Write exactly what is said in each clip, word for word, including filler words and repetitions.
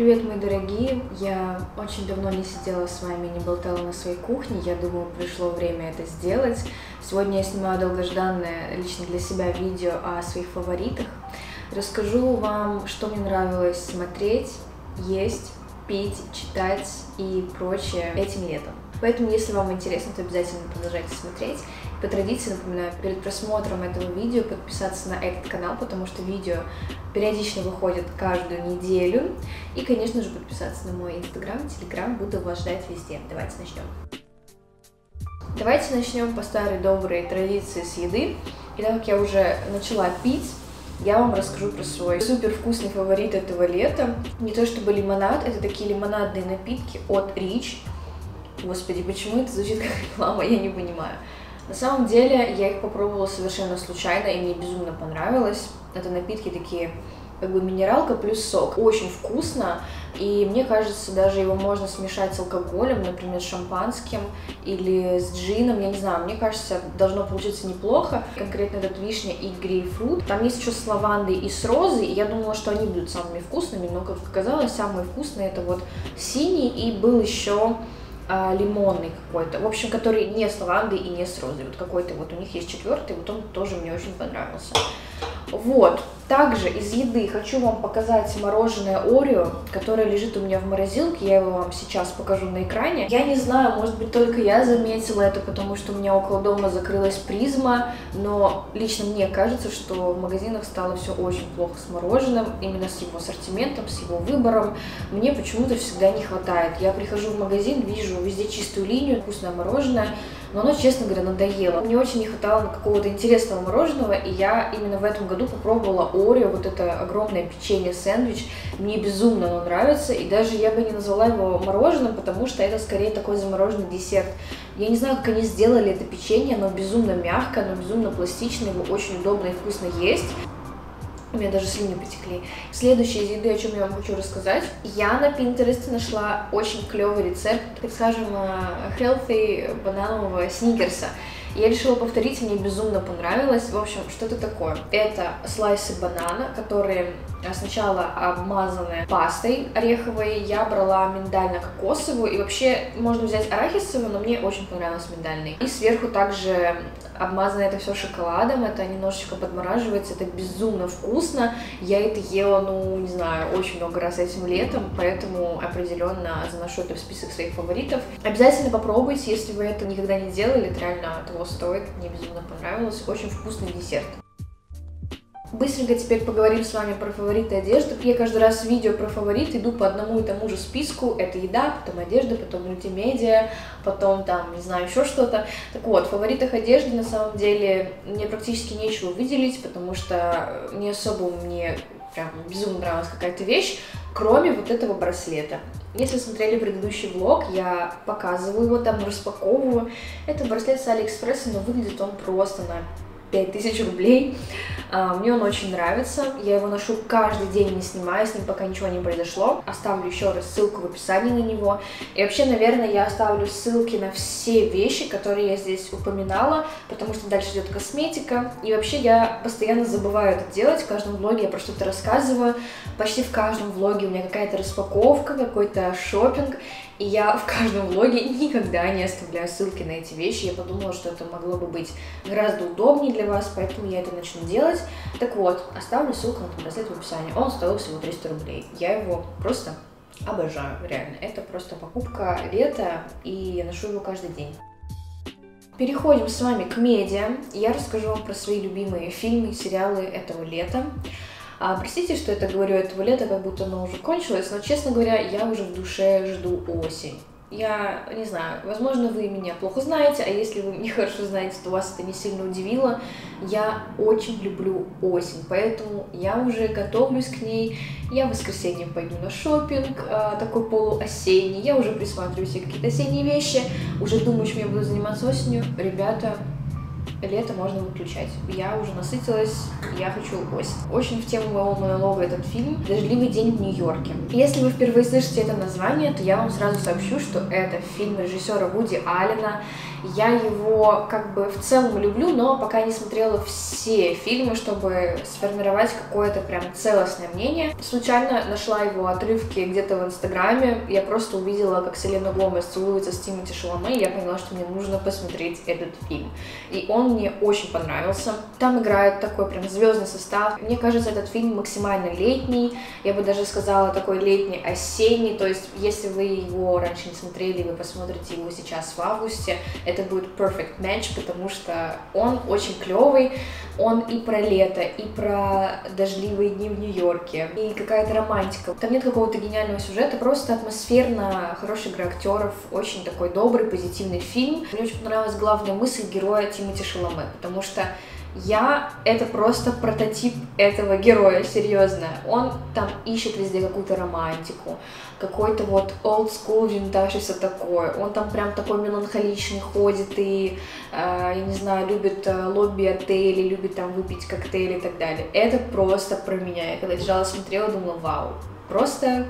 Привет, мои дорогие! Я очень давно не сидела с вами, не болтала на своей кухне. Я думаю, пришло время это сделать. Сегодня я снимаю долгожданное лично для себя видео о своих фаворитах. Расскажу вам, что мне нравилось смотреть, есть, пить, читать и прочее этим летом. Поэтому, если вам интересно, то обязательно продолжайте смотреть. По традиции, напоминаю, перед просмотром этого видео подписаться на этот канал, потому что видео периодично выходят каждую неделю. И, конечно же, подписаться на мой инстаграм, телеграм, буду вас ждать везде. Давайте начнем. Давайте начнем по старой доброй традиции с еды. И так как я уже начала пить, я вам расскажу про свой супер вкусный фаворит этого лета. Не то чтобы лимонад, это такие лимонадные напитки от Rich. Господи, почему это звучит как реклама, я не понимаю. На самом деле, я их попробовала совершенно случайно, и мне безумно понравилось. Это напитки такие, как бы минералка плюс сок. Очень вкусно, и мне кажется, даже его можно смешать с алкоголем, например, с шампанским или с джином, я не знаю, мне кажется, должно получиться неплохо. Конкретно этот вишня и грейпфрут. Там есть еще с лавандой и с розой, и я думала, что они будут самыми вкусными, но, как оказалось, самые вкусные это вот синий, и был еще лимонный какой-то, в общем, который не с лавандой и не с розой, вот какой-то вот у них есть четвертый, вот он тоже мне очень понравился. Вот, также из еды хочу вам показать мороженое Орео, которое лежит у меня в морозилке, я его вам сейчас покажу на экране. Я не знаю, может быть, только я заметила это, потому что у меня около дома закрылась Призма, но лично мне кажется, что в магазинах стало все очень плохо с мороженым, именно с его ассортиментом, с его выбором. Мне почему-то всегда не хватает. Я прихожу в магазин, вижу везде чистую линию, вкусное мороженое, но оно, честно говоря, надоело. Мне очень не хватало какого-то интересного мороженого, и я именно в этом году попробовала Орео, вот это огромное печенье-сэндвич. Мне безумно оно нравится, и даже я бы не назвала его мороженым, потому что это скорее такой замороженный десерт. Я не знаю, как они сделали это печенье, оно безумно мягкое, оно безумно пластичное, его очень удобно и вкусно есть. У меня даже слюни потекли. Следующая из еды, о чем я вам хочу рассказать. Я на Pinterest нашла очень клевый рецепт, так скажем, healthy бананового сникерса. Я решила повторить, мне безумно понравилось. В общем, что это такое? Это слайсы банана, которые сначала обмазаны пастой ореховой. Я брала миндально-кокосовую. И вообще можно взять арахисовую, но мне очень понравилась миндальной. И сверху также обмазано это все шоколадом. Это немножечко подмораживается. Это безумно вкусно. Я это ела, ну, не знаю, очень много раз этим летом. Поэтому определенно заношу это в список своих фаворитов. Обязательно попробуйте, если вы это никогда не делали. Это реально того стоит, мне безумно понравилось, очень вкусный десерт. Быстренько теперь поговорим с вами про фавориты одежды. Я каждый раз в видео про фаворит иду по одному и тому же списку. Это еда, потом одежда, потом мультимедиа, потом там, не знаю, еще что-то. Так вот, в фаворитах одежды на самом деле мне практически нечего выделить, потому что не особо мне прям безумно нравилась какая-то вещь, кроме вот этого браслета. Если смотрели предыдущий влог, я показываю его там, распаковываю. Это браслет с Алиэкспресса, но выглядит он просто на пять тысяч рублей. Мне он очень нравится. Я его ношу каждый день, не снимаю, с ним пока ничего не произошло. Оставлю еще раз ссылку в описании на него. И вообще, наверное, я оставлю ссылки на все вещи, которые я здесь упоминала, потому что дальше идет косметика. И вообще я постоянно забываю это делать. В каждом влоге я про что-то рассказываю. Почти в каждом влоге у меня какая-то распаковка, какой-то шопинг. И я в каждом влоге никогда не оставляю ссылки на эти вещи. Я подумала, что это могло бы быть гораздо удобнее для вас, поэтому я это начну делать. Так вот, оставлю ссылку на этот браслет в описании. Он стоил всего триста рублей. Я его просто обожаю, реально. Это просто покупка лета, и я ношу его каждый день. Переходим с вами к медиа. Я расскажу вам про свои любимые фильмы и сериалы этого лета. А, простите, что это говорю этого лета, как будто оно уже кончилось, но, честно говоря, я уже в душе жду осень. Я не знаю, возможно, вы меня плохо знаете, а если вы меня хорошо знаете, то вас это не сильно удивило. Я очень люблю осень, поэтому я уже готовлюсь к ней. Я в воскресенье пойду на шопинг, такой полуосенний, я уже присматриваю себе какие-то осенние вещи, уже думаю, чем я буду заниматься осенью. Ребята, лето можно выключать. Я уже насытилась, я хочу осень. Очень в тему вошел мое лого этот фильм «Дождливый день в Нью-Йорке». Если вы впервые слышите это название, то я вам сразу сообщу, что это фильм режиссера Вуди Аллена. Я его как бы в целом люблю, но пока не смотрела все фильмы, чтобы сформировать какое-то прям целостное мнение. Случайно нашла его отрывки где-то в Инстаграме. Я просто увидела, как Селена Гомес целуется с Тимоти Шаламе, и я поняла, что мне нужно посмотреть этот фильм. И он мне очень понравился. Там играет такой прям звездный состав. Мне кажется, этот фильм максимально летний. Я бы даже сказала, такой летний-осенний. То есть, если вы его раньше не смотрели, вы посмотрите его сейчас в августе, это будет perfect match, потому что он очень клевый, он и про лето, и про дождливые дни в Нью-Йорке, и какая-то романтика. Там нет какого-то гениального сюжета, просто атмосферно, хорошая игра актеров, очень такой добрый, позитивный фильм. Мне очень понравилась главная мысль героя Тимоти Шаламе, потому что я — это просто прототип этого героя, серьезно. Он там ищет везде какую-то романтику, какой-то вот old school, винтаж и все такое. Он там прям такой меланхоличный ходит и, э, я не знаю, любит лобби отелей, любит там выпить коктейли и так далее. Это просто про меня. Я когда лежала, смотрела, думала, вау, просто...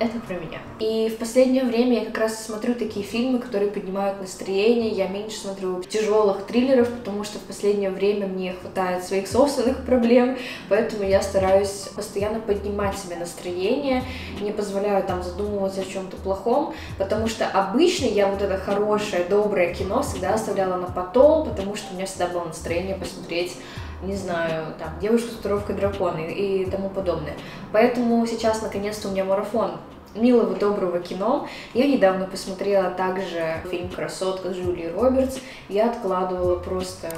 это про меня. И в последнее время я как раз смотрю такие фильмы, которые поднимают настроение. Я меньше смотрю тяжелых триллеров, потому что в последнее время мне хватает своих собственных проблем, поэтому я стараюсь постоянно поднимать себе настроение, не позволяю там задумываться о чем-то плохом, потому что обычно я вот это хорошее, доброе кино всегда оставляла на потом, потому что у меня всегда было настроение посмотреть, не знаю, там, «Девушка с татуировкой дракона» и тому подобное. Поэтому сейчас, наконец-то, у меня марафон милого, доброго кино. Я недавно посмотрела также фильм «Красотка» Джулии Робертс. Я откладывала просто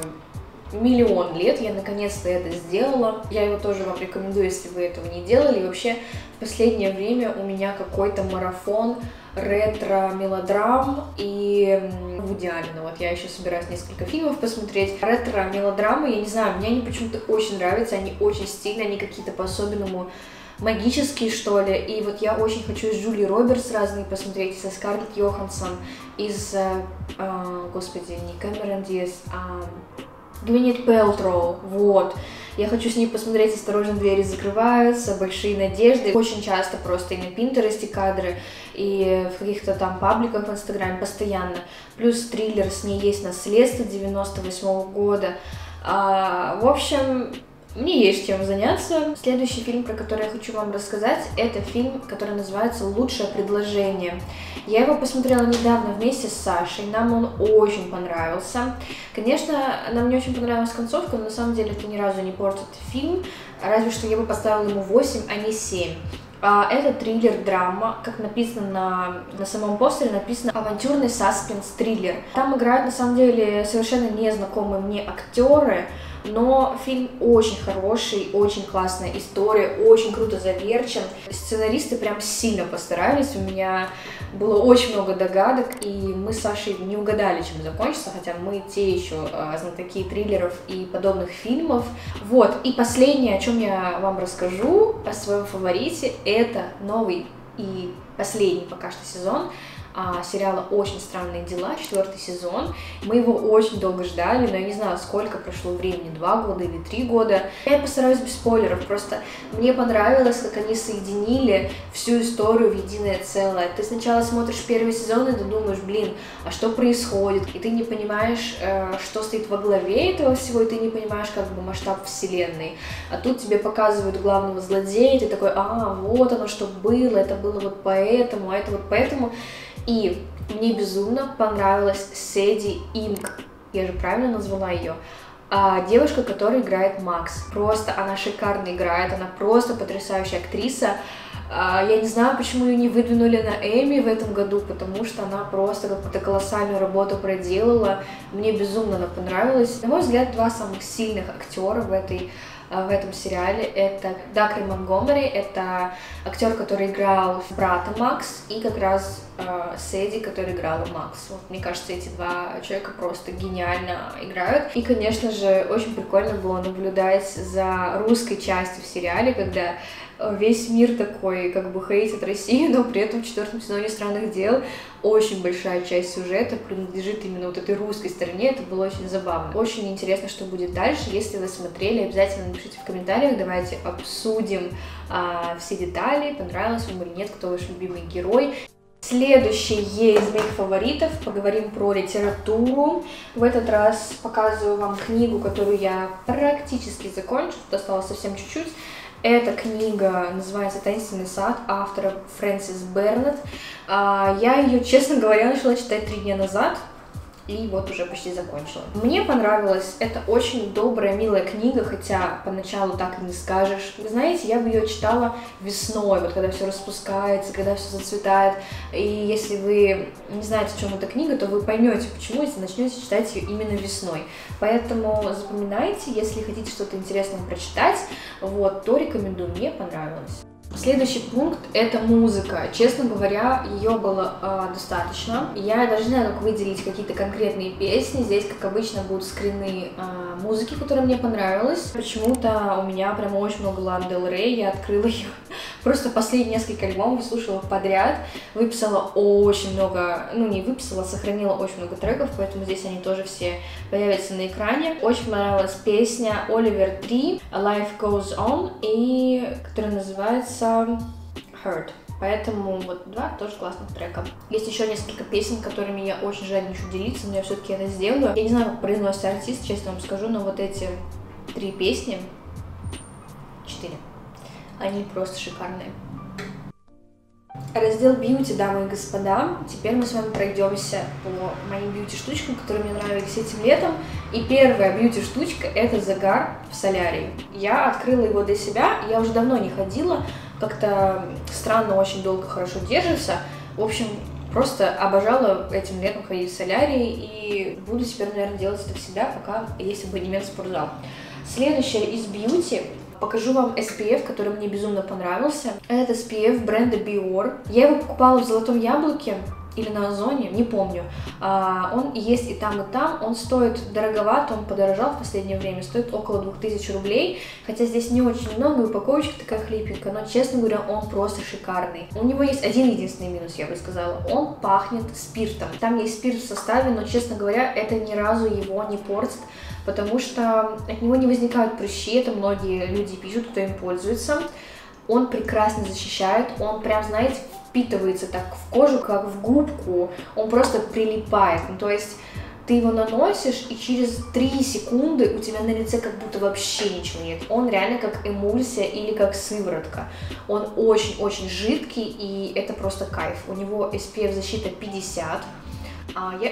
миллион лет, я наконец-то это сделала. Я его тоже вам рекомендую, если вы этого не делали. И вообще, в последнее время у меня какой-то марафон ретро-мелодрам и Вуди Аллена. Вот я еще собираюсь несколько фильмов посмотреть. Ретро-мелодрамы, я не знаю, мне они почему-то очень нравятся, они очень стильные, они какие-то по-особенному магические, что ли. И вот я очень хочу из Джулии Робертс разные посмотреть, со Скарлетт Йоханссон, из, э, э, господи, не Кэмерон Диас, а... Гвинет Пэлтроу, вот. Я хочу с ней посмотреть «Осторожно, двери закрываются», «Большие надежды». Очень часто просто и на Пинтересте кадры, и в каких-то там пабликах в Инстаграме постоянно. Плюс триллер, с ней есть «Наследство» девяносто восьмого года. А, в общем... мне есть чем заняться. Следующий фильм, про который я хочу вам рассказать, это фильм, который называется «Лучшее предложение». Я его посмотрела недавно вместе с Сашей, нам он очень понравился. Конечно, нам не очень понравилась концовка, но на самом деле это ни разу не портит фильм, разве что я бы поставила ему восемь, а не семь. Это триллер-драма, как написано на, на самом постере, написано «Авантюрный саспенс-триллер». Там играют, на самом деле, совершенно незнакомые мне актеры, но фильм очень хороший, очень классная история, очень круто заверчен. Сценаристы прям сильно постарались, у меня было очень много догадок, и мы с Сашей не угадали, чем закончится, хотя мы те еще знатоки триллеров и подобных фильмов. Вот, и последнее, о чем я вам расскажу, о своем фаворите, это новый и последний пока что сезон сериала «Очень странные дела», четвертый сезон. Мы его очень долго ждали, но я не знаю, сколько прошло времени, два года или три года. Я постараюсь без спойлеров, просто мне понравилось, как они соединили всю историю в единое целое. Ты сначала смотришь первый сезон, и ты думаешь, блин, а что происходит? И ты не понимаешь, что стоит во главе этого всего, и ты не понимаешь как бы масштаб вселенной. А тут тебе показывают главного злодея, и ты такой, а, вот оно что было, это было вот поэтому, а это вот поэтому... И мне безумно понравилась Сэди Инг, я же правильно назвала ее, а, девушка, которая играет Макс. Просто она шикарно играет, она просто потрясающая актриса. А, я не знаю, почему ее не выдвинули на Эмми в этом году, потому что она просто какую-то колоссальную работу проделала. Мне безумно она понравилась. На мой взгляд, два самых сильных актера в этой... в этом сериале. Это Дакри Монгомери, это актер, который играл брата Макс, и как раз э, Сэди, который играл Макс. Вот, мне кажется, эти два человека просто гениально играют. И, конечно же, очень прикольно было наблюдать за русской частью в сериале, когда весь мир такой, как бы, хейтит Россию, но при этом в четвертом сезоне «Странных дел» очень большая часть сюжета принадлежит именно вот этой русской стороне, это было очень забавно. Очень интересно, что будет дальше. Если вы смотрели, обязательно напишите в комментариях, давайте обсудим а, все детали, понравилось вам или нет, кто ваш любимый герой. Следующее из моих фаворитов, поговорим про литературу. В этот раз показываю вам книгу, которую я практически закончила, осталось совсем чуть-чуть. Эта книга называется «Таинственный сад» автора Фрэнсис Бернетт. Я ее, честно говоря, начала читать три дня назад. И вот уже почти закончила. Мне понравилась, это очень добрая, милая книга, хотя поначалу так и не скажешь. Вы знаете, я бы ее читала весной, вот когда все распускается, когда все зацветает. И если вы не знаете, о чем эта книга, то вы поймете, почему, если начнете читать ее именно весной. Поэтому запоминайте, если хотите что-то интересное прочитать, вот, то рекомендую, мне понравилось. Следующий пункт – это музыка. Честно говоря, ее было э, достаточно. Я даже не знаю, как выделить какие-то конкретные песни. Здесь, как обычно, будут скрины э, музыки, которая мне понравилась. Почему-то у меня прям очень много Lana Del Rey, я открыла ее. Просто последние несколько альбомов слушала подряд, выписала очень много, ну не выписала, сохранила очень много треков, поэтому здесь они тоже все появятся на экране. Очень понравилась песня Oliver Tree «Life Goes On», и которая называется «Hurt». Поэтому вот два тоже классных трека. Есть еще несколько песен, которыми я очень жадничаю делиться, но я все-таки это сделаю. Я не знаю, как произносится артист, честно вам скажу, но вот эти три песни, четыре. Они просто шикарные. Раздел бьюти, дамы и господа. Теперь мы с вами пройдемся по моим бьюти-штучкам, которые мне нравились этим летом. И первая бьюти-штучка – это загар в солярии. Я открыла его для себя, я уже давно не ходила. Как-то странно, очень долго хорошо держится. В общем, просто обожала этим летом ходить в солярии. И буду теперь, наверное, делать это всегда, пока есть абонемент в спортзал. Следующая из бьюти – покажу вам эс пи эф, который мне безумно понравился. Это эс пи эф бренда BIORE. Я его покупала в Золотом Яблоке или на Озоне, не помню. А, он есть и там, и там. Он стоит дороговато, он подорожал в последнее время. Стоит около двух тысяч рублей. Хотя здесь не очень много, упаковочка такая хлипенькая. Но, честно говоря, он просто шикарный. У него есть один единственный минус, я бы сказала. Он пахнет спиртом. Там есть спирт в составе, но, честно говоря, это ни разу его не портит. Потому что от него не возникают прыщи, это многие люди пишут, кто им пользуется. Он прекрасно защищает, он прям, знаете, впитывается так в кожу, как в губку, он просто прилипает. Ну, то есть ты его наносишь, и через три секунды у тебя на лице как будто вообще ничего нет. Он реально как эмульсия или как сыворотка. Он очень-очень жидкий, и это просто кайф. У него эс пи эф защита пятьдесят. А я,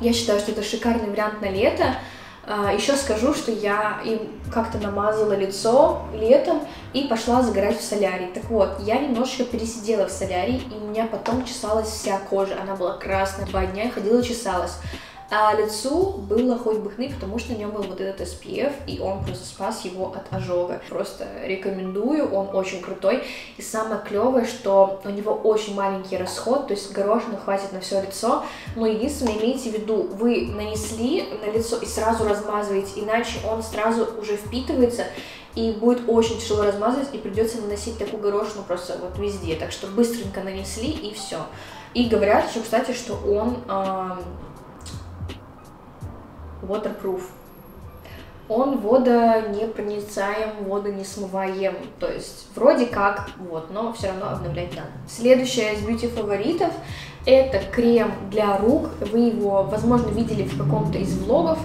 я считаю, что это шикарный вариант на лето. Еще скажу, что я им как-то намазала лицо летом и пошла загорать в солярий. Так вот, я немножечко пересидела в солярий, и у меня потом чесалась вся кожа. Она была красная, два дня я ходила, чесалась. А лицу было хоть бы хны, потому что на нем был вот этот эс пи эф, и он просто спас его от ожога. Просто рекомендую, он очень крутой. И самое клевое, что у него очень маленький расход, то есть горошину хватит на все лицо. Но единственное, имейте в виду, вы нанесли на лицо и сразу размазываете, иначе он сразу уже впитывается, и будет очень тяжело размазывать, и придется наносить такую горошину просто вот везде. Так что быстренько нанесли, и все. И говорят еще, кстати, что он... Э waterproof. Он водонепроницаем, водонесмываем. То есть вроде как, вот, но все равно обновлять надо. Следующая из бьюти-фаворитов – это крем для рук. Вы его, возможно, видели в каком-то из влогов.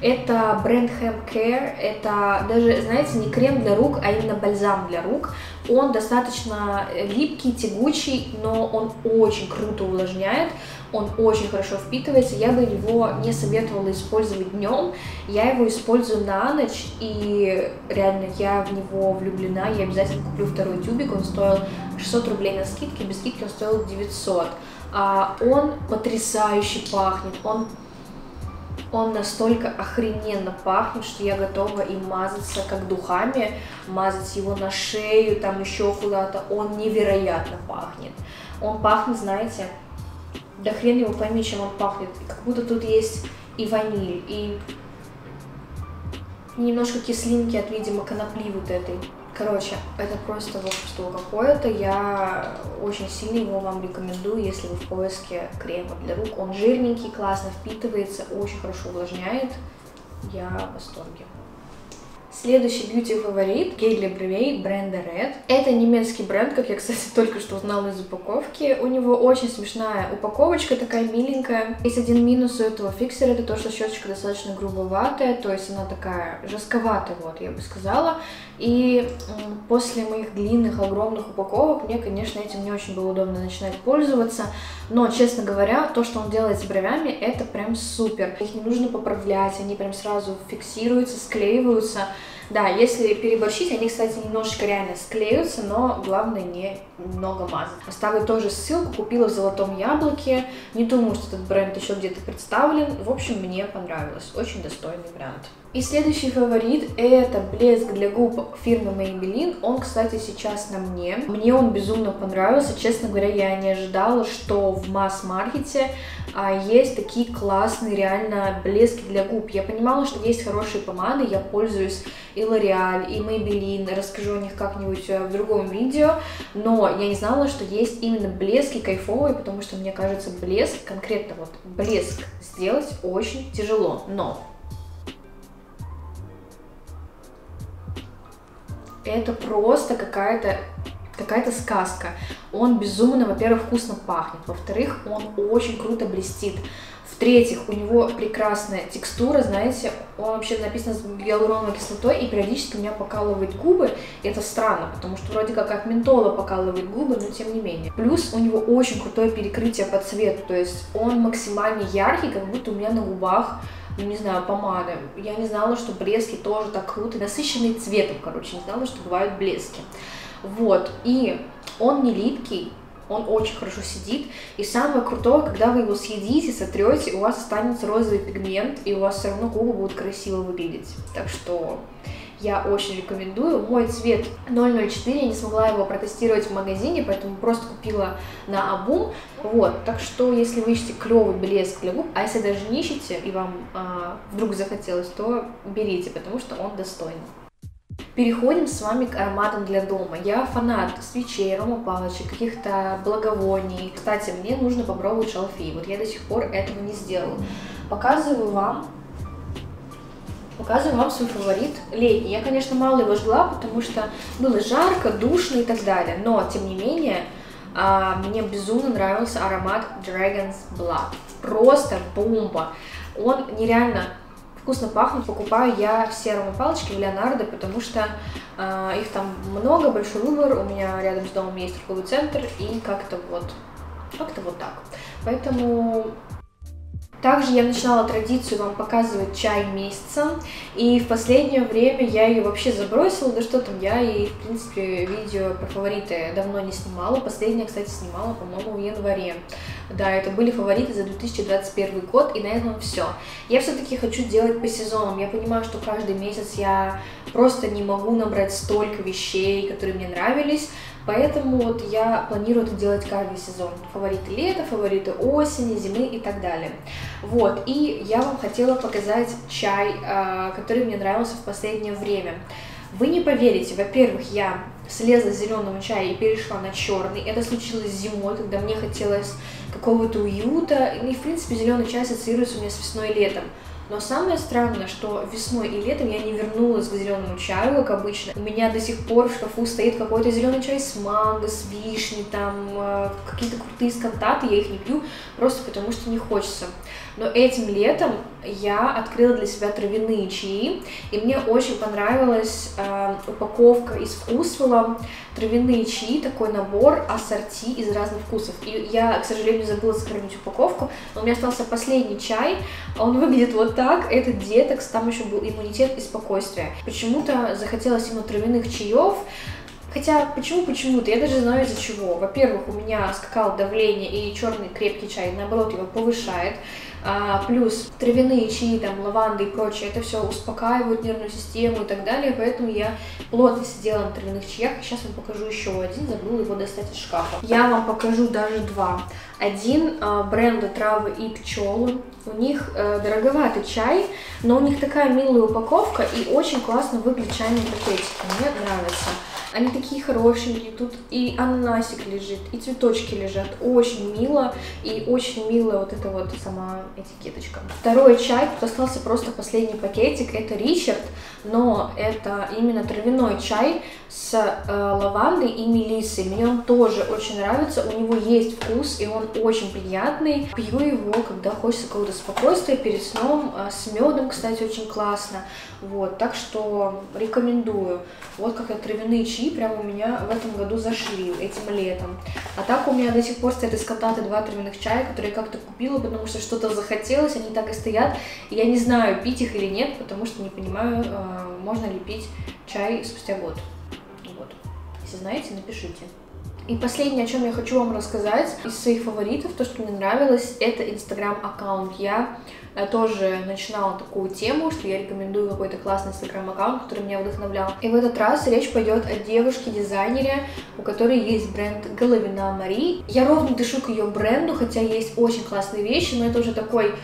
Это бренд Hemp Care. Это даже, знаете, не крем для рук, а именно бальзам для рук. Он достаточно липкий, тягучий, но он очень круто увлажняет. Он очень хорошо впитывается, я бы его не советовала использовать днем, я его использую на ночь, и реально я в него влюблена, я обязательно куплю второй тюбик, он стоил шестьсот рублей на скидке, без скидки он стоил девятьсот, а он потрясающе пахнет, он... Он настолько охрененно пахнет, что я готова и мазаться как духами, мазать его на шею, там еще куда-то. Он невероятно пахнет. Он пахнет, знаете, да хрен его пойми, чем он пахнет. Как будто тут есть и ваниль, и немножко кислинки от, видимо, конопли вот этой. Короче, это просто волшебство какое-то. Я очень сильно его вам рекомендую, если вы в поиске крема для рук. Он жирненький, классно впитывается, очень хорошо увлажняет. Я в восторге. Следующий бьюти-фаворит — гель для бровей бренда Red. Это немецкий бренд, как я, кстати, только что узнала из упаковки. У него очень смешная упаковочка, такая миленькая. Есть один минус у этого фиксера — это то, что щеточка достаточно грубоватая, то есть она такая жестковатая, вот, я бы сказала. И после моих длинных, огромных упаковок мне, конечно, этим не очень было удобно начинать пользоваться. Но, честно говоря, то, что он делает с бровями, это прям супер. Их не нужно поправлять, они прям сразу фиксируются, склеиваются. Да, если переборщить, они, кстати, немножечко реально склеются, но главное не много мазать. Оставлю тоже ссылку, купила в Золотом Яблоке. Не думаю, что этот бренд еще где-то представлен. В общем, мне понравилось. Очень достойный бренд. И следующий фаворит — это блеск для губ фирмы Maybelline. Он, кстати, сейчас на мне. Мне он безумно понравился. Честно говоря, я не ожидала, что в масс-маркете есть такие классные реально блески для губ. Я понимала, что есть хорошие помады. Я пользуюсь и L'Oréal, и Maybelline. Расскажу о них как-нибудь в другом видео. Но я не знала, что есть именно блески кайфовые, потому что, мне кажется, блеск, конкретно вот блеск сделать очень тяжело. Но... это просто какая-то какая-то сказка. Он безумно, во-первых, вкусно пахнет, во-вторых, он очень круто блестит, в-третьих, у него прекрасная текстура, знаете, он вообще написан с гиалуроновой кислотой, и периодически у меня покалывает губы, и это странно, потому что вроде как от ментола покалывает губы, но тем не менее. Плюс у него очень крутое перекрытие по цвету, то есть он максимально яркий, как будто у меня на губах, не знаю, помады. Я не знала, что блески тоже так круто, насыщенные цветом, короче, не знала, что бывают блески. Вот, и он не липкий, он очень хорошо сидит, и самое крутое, когда вы его съедите, сотрете, у вас останется розовый пигмент, и у вас все равно губы будут красиво выглядеть, так что... я очень рекомендую. Мой цвет ноль ноль четыре, я не смогла его протестировать в магазине, поэтому просто купила на обум. Вот, так что если вы ищете клевый блеск для губ, а если даже не ищете и вам а, вдруг захотелось, то берите, потому что он достойный. Переходим с вами к ароматам для дома. Я фанат свечей, аромапалочек, каких-то благовоний. Кстати, мне нужно попробовать шалфей, вот я до сих пор этого не сделала. Показываю вам. Показываю вам свой фаворит летний. Я, конечно, мало его жгла, потому что было жарко, душно и так далее. Но, тем не менее, мне безумно нравился аромат Dragon Blood. Просто бомба. Он нереально вкусно пахнет. Покупаю я все аромапалочки в Леонардо, потому что их там много, большой выбор. У меня рядом с домом есть торговый центр, и как-то вот, как-то вот так. Поэтому... также я начинала традицию вам показывать чай месяца, и в последнее время я ее вообще забросила, да что там, я и, в принципе, видео про фавориты давно не снимала, последнее, кстати, снимала, по-моему, в январе. Да, это были фавориты за две тысячи двадцать первый год, и на этом все. Я все-таки хочу делать по сезонам, я понимаю, что каждый месяц я просто не могу набрать столько вещей, которые мне нравились, поэтому вот я планирую это делать каждый сезон. Фавориты лета, фавориты осени, зимы и так далее. Вот, и я вам хотела показать чай, который мне нравился в последнее время. Вы не поверите, во-первых, я слезла с зеленого чая и перешла на черный. Это случилось зимой, когда мне хотелось какого-то уюта. И, в принципе, зеленый чай ассоциируется у меня с весной и летом. Но самое странное, что весной и летом я не вернулась к зеленому чаю, как обычно. У меня до сих пор в шкафу стоит какой-то зеленый чай с манго, с вишней, там какие-то крутые скантаты, я их не пью, просто потому что не хочется. Но этим летом я открыла для себя травяные чаи, и мне очень понравилась э, упаковка из вкусвела. Травяные чаи, такой набор ассорти из разных вкусов. И я, к сожалению, забыла сохранить упаковку, но у меня остался последний чай, он выглядит вот так. Это детокс, там еще был иммунитет и спокойствие. Почему-то захотелось ему травяных чаев. Хотя, почему-почему-то, я даже знаю из-за чего. Во-первых, у меня скакало давление, и черный крепкий чай, наоборот, его повышает. А, плюс травяные чаи, там, лаванды и прочее, это все успокаивает нервную систему и так далее, поэтому я плотно сидела на травяных чаях. Сейчас вам покажу еще один, забыла его достать из шкафа. Я вам покажу даже два. Один а, бренда «Травы и пчелы». У них э, дороговатый чай, но у них такая милая упаковка и очень классно выглядят чайные пакетики. Мне нравится. Они такие хорошенькие, тут и ананасик лежит, и цветочки лежат. Очень мило, и очень милая вот эта вот сама этикеточка. Второй чай, тут остался просто последний пакетик, это Ричард, но это именно травяной чай с э, лавандой и мелиссой. Мне он тоже очень нравится, у него есть вкус, и он очень приятный. Пью его, когда хочется какого-то спокойствия перед сном, с медом, кстати, очень классно. Вот, так что рекомендую. Вот как травяные чаи прямо у меня в этом году зашли, этим летом. А так у меня до сих пор стоят из Кататы два травяных чая, которые я как-то купила, потому что что-то захотелось, они так и стоят. И я не знаю, пить их или нет, потому что не понимаю, можно ли пить чай спустя год. Вот. Если знаете, напишите. И последнее, о чем я хочу вам рассказать из своих фаворитов, то, что мне нравилось, это инстаграм-аккаунт. Я тоже начинала такую тему, что я рекомендую какой-то классный инстаграм-аккаунт, который меня вдохновлял. И в этот раз речь пойдет о девушке-дизайнере, у которой есть бренд Головина Марии. Я ровно дышу к ее бренду, хотя есть очень классные вещи, но это уже такой...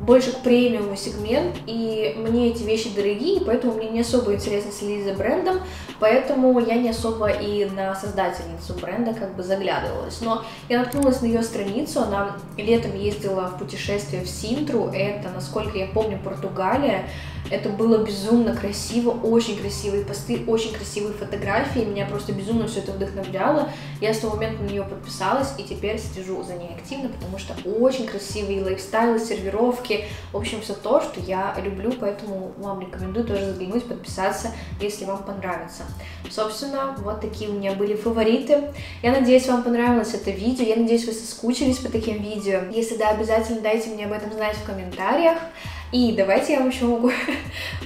больше к премиуму сегмент, и мне эти вещи дорогие, поэтому мне не особо интересно следить за брендом, поэтому я не особо и на создательницу бренда как бы заглядывалась. Но я наткнулась на ее страницу, она летом ездила в путешествие в Синтру, это, насколько я помню, Португалия. Это было безумно красиво, очень красивые посты, очень красивые фотографии, меня просто безумно все это вдохновляло. Я с того момента на нее подписалась и теперь слежу за ней активно, потому что очень красивые лайфстайлы, сервировки, в общем, все то, что я люблю, поэтому вам рекомендую тоже заглянуть, подписаться, если вам понравится. Собственно, вот такие у меня были фавориты. Я надеюсь, вам понравилось это видео, я надеюсь, вы соскучились по таким видео. Если да, обязательно дайте мне об этом знать в комментариях. И давайте я вам еще могу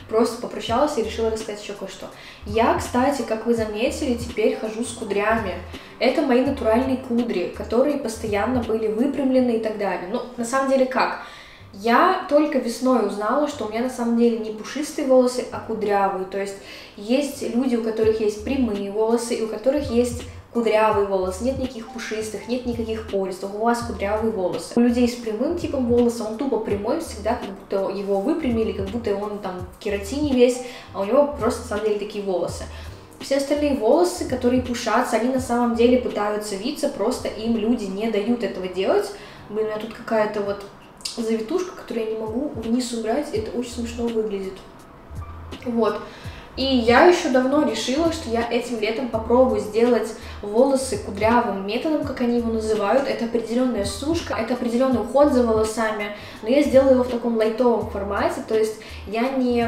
просто попрощалась и решила рассказать еще кое-что. Я, кстати, как вы заметили, теперь хожу с кудрями. Это мои натуральные кудри, которые постоянно были выпрямлены и так далее. Ну, на самом деле как? Я только весной узнала, что у меня на самом деле не пушистые волосы, а кудрявые. То есть есть люди, у которых есть прямые волосы и у которых есть... кудрявый волос, нет никаких пушистых, нет никаких пористых, у вас кудрявые волосы. У людей с прямым типом волоса он тупо прямой, всегда как будто его выпрямили, как будто он там в кератине весь, а у него просто на самом деле такие волосы. Все остальные волосы, которые пушатся, они на самом деле пытаются виться, просто им люди не дают этого делать. Блин, у меня тут какая-то вот завитушка, которую я не могу вниз убрать, это очень смешно выглядит. Вот. И я еще давно решила, что я этим летом попробую сделать волосы кудрявым методом, как они его называют. Это определенная сушка, это определенный уход за волосами, но я сделала его в таком лайтовом формате, то есть я не,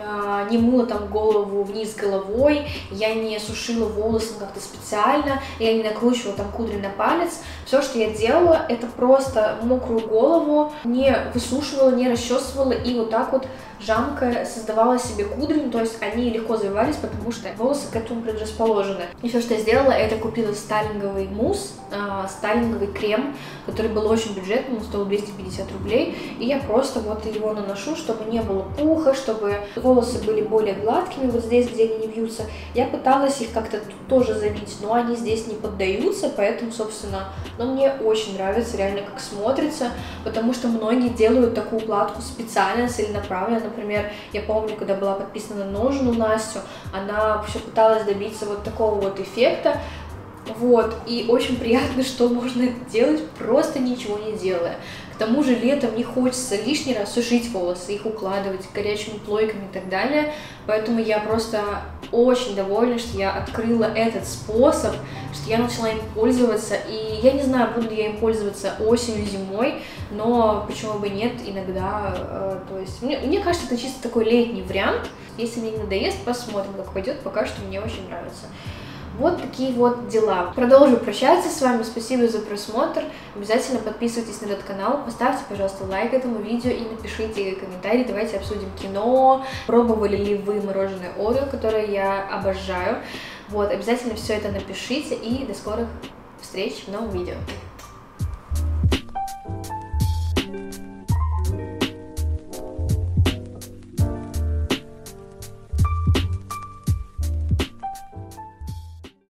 а, не мыла там голову вниз головой, я не сушила волосы как-то специально, я не накручивала там кудри на палец. Все, что я делала, это просто мокрую голову не высушивала, не расчесывала и вот так вот жамка создавала себе кудри, то есть они легко завивались, потому что волосы к этому предрасположены. И все, что я сделала, это купила стайлинговый мусс, э, стайлинговый крем, который был очень бюджетным, он стоил двести пятьдесят рублей, и я просто вот его наношу, чтобы не было пуха, чтобы волосы были более гладкими, вот здесь, где они не бьются. Я пыталась их как-то тоже завить, но они здесь не поддаются, поэтому, собственно, но мне очень нравится реально, как смотрится, потому что многие делают такую укладку специально, целенаправленно. Например, я помню, когда была подписана на Ножину Настю, она все пыталась добиться вот такого вот эффекта, вот, и очень приятно, что можно это делать, просто ничего не делая. К тому же летом не хочется лишний раз сушить волосы, их укладывать горячими плойками и так далее, поэтому я просто очень довольна, что я открыла этот способ, что я начала им пользоваться, и я не знаю, буду ли я им пользоваться осенью, зимой, но почему бы нет, иногда, то есть, мне, мне кажется, это чисто такой летний вариант, если мне не надоест, посмотрим, как пойдет, пока что мне очень нравится. Вот такие вот дела. Продолжу прощаться с вами. Спасибо за просмотр. Обязательно подписывайтесь на этот канал. Поставьте, пожалуйста, лайк этому видео и напишите комментарий. Давайте обсудим кино. Пробовали ли вы мороженое Орео, которое я обожаю. Вот, обязательно все это напишите. И до скорых встреч в новом видео.